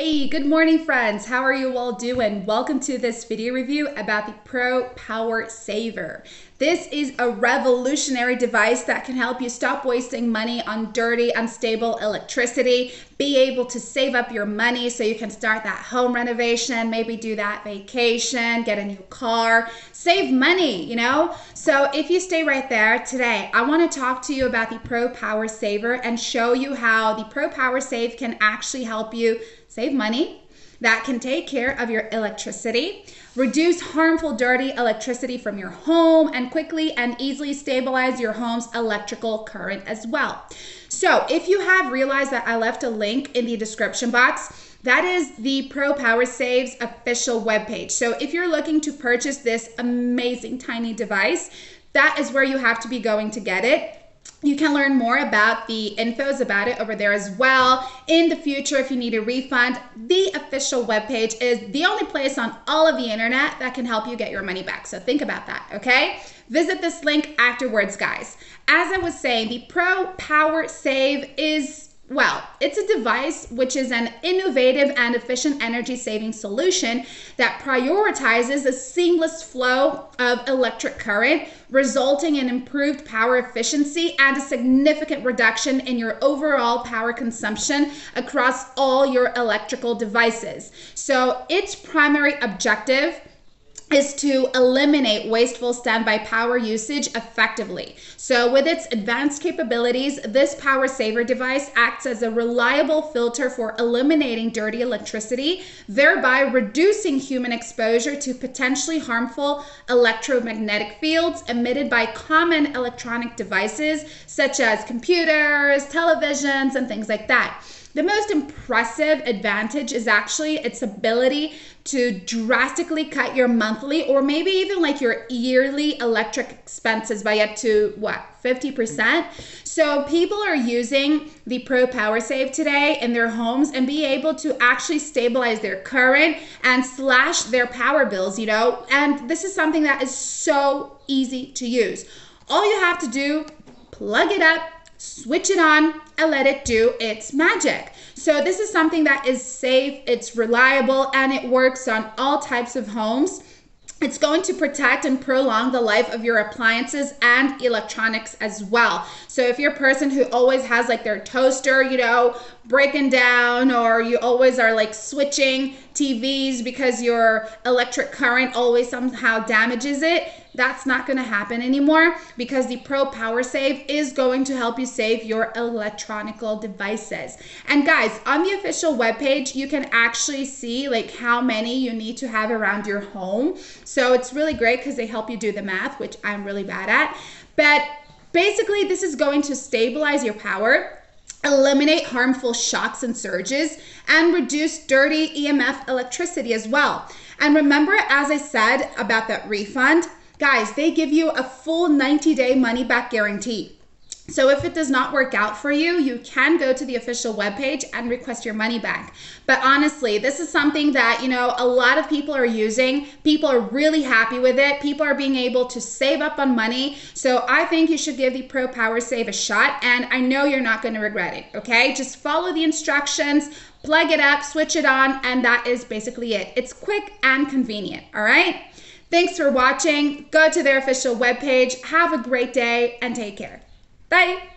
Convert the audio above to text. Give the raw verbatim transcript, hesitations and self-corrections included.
Hey, good morning friends. How are you all doing? Welcome to this video review about the Pro Power Saver. This is a revolutionary device that can help you stop wasting money on dirty, unstable electricity, be able to save up your money so you can start that home renovation, maybe do that vacation, get a new car, save money, you know? So if you stay right there today, I want to talk to you about the Pro Power Saver and show you how the Pro Power Save can actually help you save money, that can take care of your electricity, reduce harmful dirty electricity from your home, and quickly and easily stabilize your home's electrical current as well. So if you have realized that I left a link in the description box, that is the Pro Power Save's official webpage. So if you're looking to purchase this amazing tiny device, that is where you have to be going to get it. You can learn more about the infos about it over there as well. In the future, if you need a refund, the official webpage is the only place on all of the internet that can help you get your money back. So think about that, okay? Visit this link afterwards, guys. As I was saying, the Pro Power Save is Well, it's a device which is an innovative and efficient energy-saving solution that prioritizes a seamless flow of electric current, resulting in improved power efficiency and a significant reduction in your overall power consumption across all your electrical devices. So its primary objective is to eliminate wasteful standby power usage effectively. So with its advanced capabilities, this Power Saver device acts as a reliable filter for eliminating dirty electricity, thereby reducing human exposure to potentially harmful electromagnetic fields emitted by common electronic devices such as computers, televisions, and things like that. The most impressive advantage is actually its ability to drastically cut your monthly or maybe even like your yearly electric expenses by up to what, fifty percent? So people are using the Pro Power Save today in their homes and be able to actually stabilize their current and slash their power bills, you know? And this is something that is so easy to use. All you have to do, plug it up, switch it on, and let it do its magic. So this is something that is safe, it's reliable, and it works on all types of homes. It's going to protect and prolong the life of your appliances and electronics as well. So if you're a person who always has like their toaster, you know, breaking down, or you always are like switching T Vs because your electric current always somehow damages it, that's not going to happen anymore because the Pro Power Save is going to help you save your electronical devices. And guys, on the official webpage, you can actually see like how many you need to have around your home. So it's really great because they help you do the math, which I'm really bad at. But basically, this is going to stabilize your power, eliminate harmful shocks and surges, and reduce dirty E M F electricity as well. And remember, as I said about that refund, guys, they give you a full ninety day money back guarantee. So if it does not work out for you, you can go to the official webpage and request your money back. But honestly, this is something that, you know, a lot of people are using. People are really happy with it. People are being able to save up on money. So I think you should give the Pro Power Save a shot, and I know you're not going to regret it, okay? Just follow the instructions, plug it up, switch it on, and that is basically it. It's quick and convenient, all right? Thanks for watching. Go to their official webpage. Have a great day and take care. Bye.